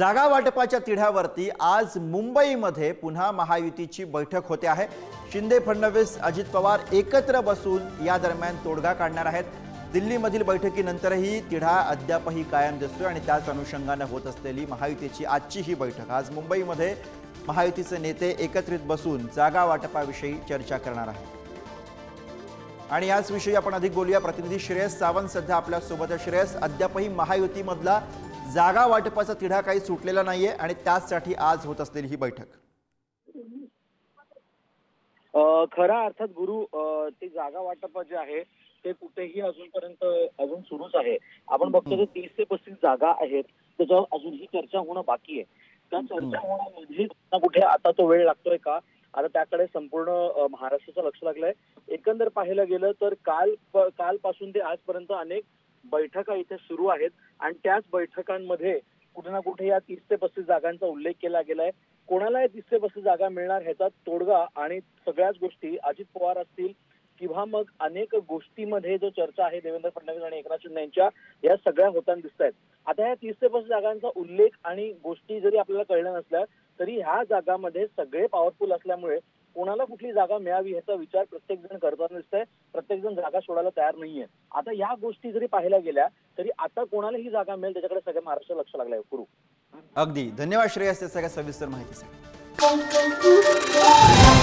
जागा वाटपाच्या तिढ्यावरती आज मुंबईमध्ये पुन्हा महायुतीची बैठक होते आहे। शिंदे फडणवीस अजित पवार एकत्र बसून या दरम्यान तोडगा काढणार आहेत। दिल्लीमधील बैठकीनंतरही तिढा अद्यापही कायम दिसतोय आणि त्याच अनुषंगाने होत असलेली महायुतीची आजची ही बैठक आज मुंबईमध्ये महायुतीचे नेते एकत्रित बसून जागा वाटपाविषयी चर्चा करणार आहेत आणि याच विषयी आपण अधिक बोलूया। प्रतिनिधी श्रेयस सावंत सध्या आपल्या सोबत आहे। श्रेयस, अद्यापही महायुतीमधला जागा वाटपाचा तिढा काही सुटलेला नाहीये आणि त्यासाठी आज होत असलेली ही बैठक। खरा अर्थात गुरु ते जागा वाटप जे आहे ते कुठेही अजूनपर्यंत अजून सुरूच आहे। आपण बघतो की 30 ते 35 जागा आहेत त्याच्यावर अजूनही चर्चा होणं बाकी आहे। त्या चर्चा होण्यामध्ये कुठे आता तो वेळ लागतोय का? आता त्याकडे संपूर्ण महाराष्ट्राचं लक्ष लागलंय। एकंदर पाहायला गेलं तर कालपासून ते आजपर्यंत अनेक बैठका इथे सुरू आहेत आणि त्याच बैठकांमध्ये कुठे ना कुठे या 30 ते 35 जागांचा उल्लेख केला गेलाय। कोणाला या 30 ते 35 जागा मिळणार ह्याचा तोडगा आणि सगळ्याच गोष्टी अजित पवार असतील किंवा मग अनेक गोष्टींमध्ये जो चर्चा आहे देवेंद्र फडणवीस आणि एकनाथ शिंदे यांच्या या सगळ्या होताना दिसत आहेत। आता या 30 ते 35 जागांचा उल्लेख आणि गोष्टी जरी आपल्याला कळल्या नसल्या तरी ह्या जागांमध्ये सगळे पॉवरफुल असल्यामुळे कोणाला कुठली जागा मिळावी याचा विचार प्रत्येक जण करताना दिसतंय। प्रत्येक जण जागा सोडायला तयार नाहीये। आता या गोष्टी जरी पाहायला गेल्या तरी आता कोणाला ही जागा मिळेल त्याच्याकडे सगळ्या महाराष्ट्र लक्ष लागलंय। गुरु, अगदी धन्यवाद श्रेयस सगळ्या सविस्तर माहितीसाठी।